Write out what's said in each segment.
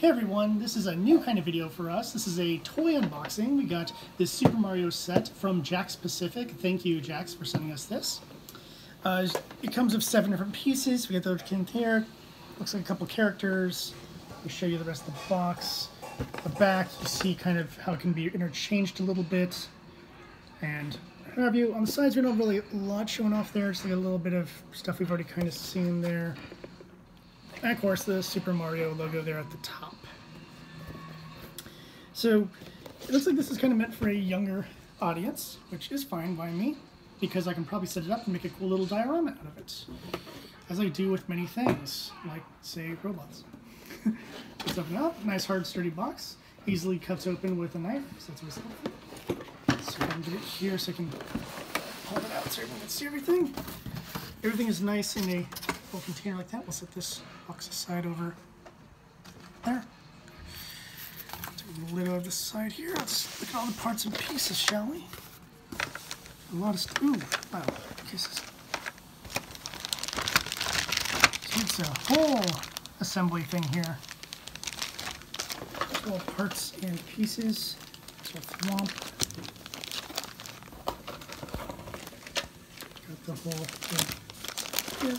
Hey everyone, this is a new kind of video for us. This is a toy unboxing. We got this Super Mario set from Jakks Pacific. Thank you, Jakks, for sending us this. It comes with 7 different pieces. We got the kid here. Looks like a couple characters. Let me show you the rest of the box. The back, you see kind of how it can be interchanged a little bit. And what have you. On the sides, we don't really a lot showing off there. Just like a little bit of stuff we've already kind of seen there. And of course the Super Mario logo there at the top. So it looks like this is kind of meant for a younger audience, which is fine by me, because I can probably set it up and make a cool little diorama out of it, as I do with many things, like, say, robots. Let's open it up. Nice, hard, sturdy box. Easily cuts open with a knife, so that's always helpful. So I can get it here so I can pull it out so everyone can see everything. Everything is nice in a container like that. We'll set this box aside over there. Take the lid over the side here. Let's look at all the parts and pieces, shall we? A lot of stuff. Ooh, wow, pieces. So it's a whole assembly thing here. All parts and pieces. So thwomp. Got the whole thing here.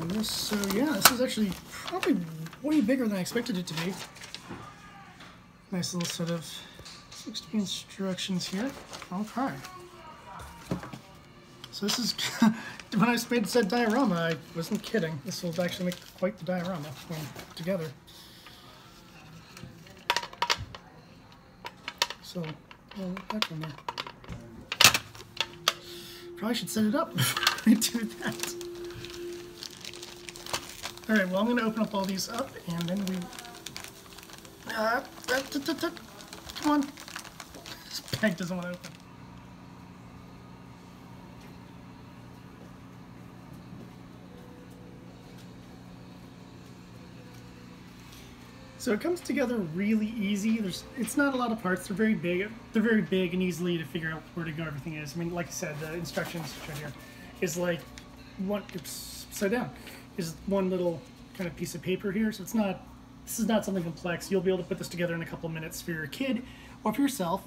And this, so yeah, this is actually probably way bigger than I expected it to be. Nice little set of 16 instructions here. Okay. So this is, when I said diorama, I wasn't kidding. This will actually make quite the diorama when put together. So, well, that one there. Probably should set it up before I do that. Alright, well, I'm going to open up all these up, and then we... come on. This bag doesn't want to open. So it comes together really easy. It's not a lot of parts. They're very big and easily to figure out where to go everything is. I mean, like I said, the instructions right here is like... one. Oops, upside down. Is one little kind of piece of paper here, so it's not, this is not something complex. You'll be able to put this together in a couple minutes for your kid or for yourself.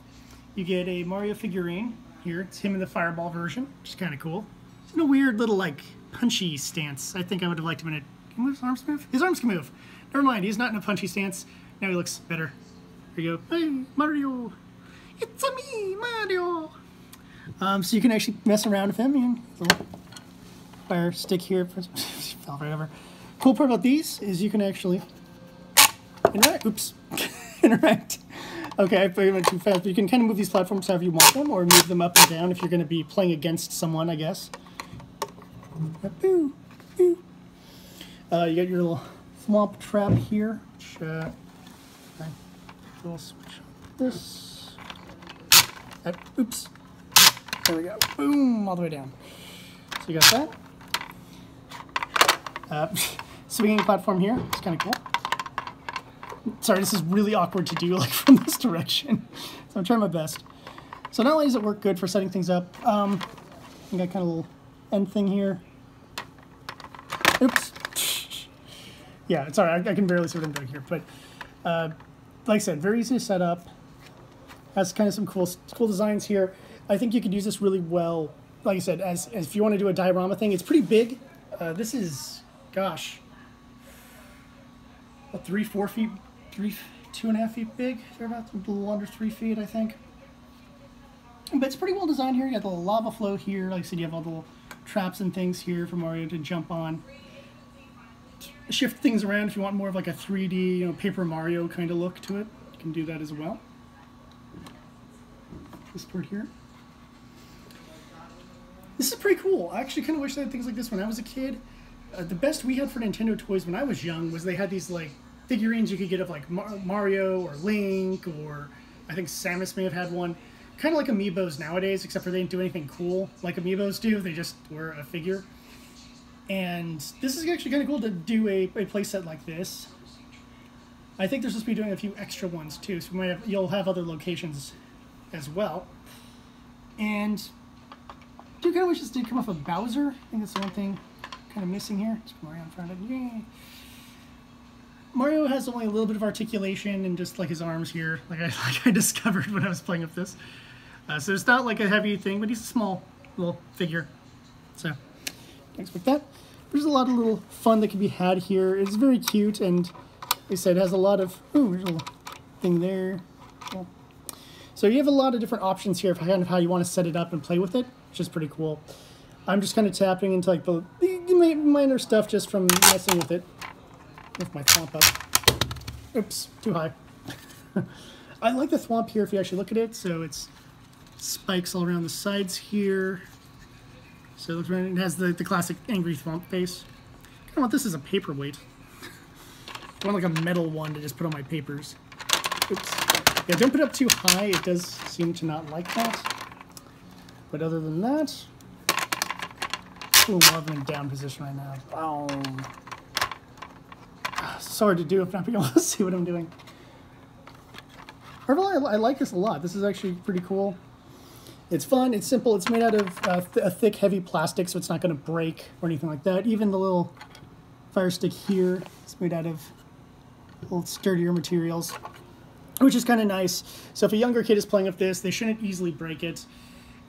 You get a Mario figurine here. It's him in the fireball version, which is kind of cool. He's in a weird little like punchy stance. I think I would have liked him in a, can his arms move? His arms can move. Never mind, he's not in a punchy stance. Now he looks better. There you go. Hey, Mario. It's-a me, Mario. So you can actually mess around with him and fire stick here. Fell right over. Cool part about these is you can actually interact. Oops, interact. Okay, I probably went too fast. But you can kind of move these platforms however you want them, or move them up and down if you're going to be playing against someone, I guess. Boo, boo. You got your little thwomp trap here. Which, we'll switch this. Oops. There we go. Boom, all the way down. So you got that. Swinging platform here. It's kind of cool. Sorry, this is really awkward to do like from this direction. So I'm trying my best. So not only does it work good for setting things up, I got kind of a little end thing here. Oops. Yeah, it's alright. I can barely see what I'm doing here. But like I said, very easy to set up. Has kind of some cool designs here. I think you could use this really well. Like I said, as if you want to do a diorama thing, it's pretty big. This is, gosh, about 2.5 feet big. They're about a little under 3 feet, I think. But it's pretty well designed here. You got the lava flow here. Like I said, you have all the little traps and things here for Mario to jump on. Shift things around if you want more of like a 3D, you know, Paper Mario kind of look to it. You can do that as well. This part here. This is pretty cool. I actually kind of wish they had things like this when I was a kid. The best we had for Nintendo toys when I was young was they had these like figurines you could get of like Mario or Link, or I think Samus may have had one. Kind of like Amiibos nowadays, except for they didn't do anything cool like Amiibos do. They just were a figure. And this is actually kind of cool to do a playset like this. I think they're supposed to be doing a few extra ones too, so we might have, you'll have other locations as well. And I do kind of wish this did come off of Bowser. I think that's the one thing kind of missing here. Just come around in front of it. Mario has only a little bit of articulation and just like his arms here, like I discovered when I was playing with this. So it's not like a heavy thing, but he's a small little figure. So don't expect that. There's a lot of little fun that can be had here. It's very cute, and like I said, it has a lot of... Ooh, there's a little thing there. Cool. So you have a lot of different options here for kind of how you want to set it up and play with it, which is pretty cool. I'm just kind of tapping into like the minor stuff just from messing with it. Lift my thwomp up. Oops, too high. I like the thwomp here if you actually look at it. So it's spikes all around the sides here. So it has the classic angry thwomp face. I kind of want this as a paperweight. I want like a metal one to just put on my papers. Oops. Yeah, don't put it up too high. It does seem to not like that. But other than that, ooh, I'm in down position right now. Boom. It's hard to do if not being able to see what I'm doing. Overall, I like this a lot. This is actually pretty cool. It's fun, it's simple, it's made out of a thick, heavy plastic, so it's not going to break or anything like that. Even the little fire stick here is made out of little sturdier materials, which is kind of nice. So if a younger kid is playing with this, they shouldn't easily break it.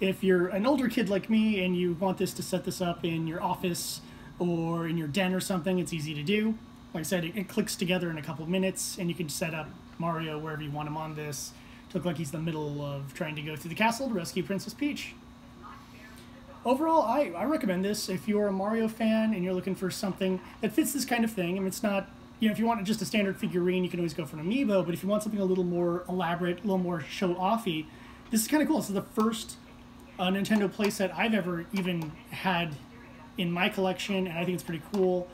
If you're an older kid like me and you want this to set this up in your office or in your den or something, it's easy to do. Like I said, it clicks together in a couple minutes, and you can set up Mario wherever you want him on this. Look like he's in the middle of trying to go through the castle to rescue Princess Peach. Overall, I recommend this if you're a Mario fan and you're looking for something that fits this kind of thing. I mean, it's not, you know, if you want just a standard figurine, you can always go for an Amiibo, but if you want something a little more elaborate, a little more show-offy, this is kind of cool. This is the first Nintendo playset I've ever even had in my collection, and I think it's pretty cool.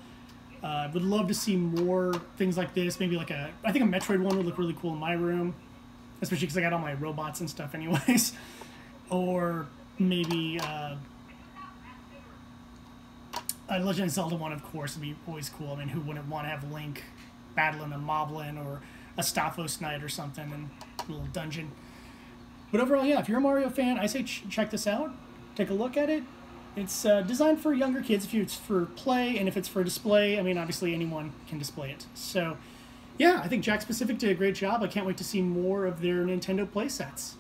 I would love to see more things like this. Maybe like a, I think a Metroid one would look really cool in my room. Especially because I got all my robots and stuff anyways. Or maybe a Legend of Zelda one, of course, would be always cool. I mean, who wouldn't want to have Link battling a Moblin or a Stalfos Knight or something in a little dungeon. But overall, yeah, if you're a Mario fan, I say check this out. Take a look at it. It's designed for younger kids if it's for play, and if it's for display, I mean, obviously anyone can display it. So... yeah, I think Jakks Pacific did a great job. I can't wait to see more of their Nintendo playsets.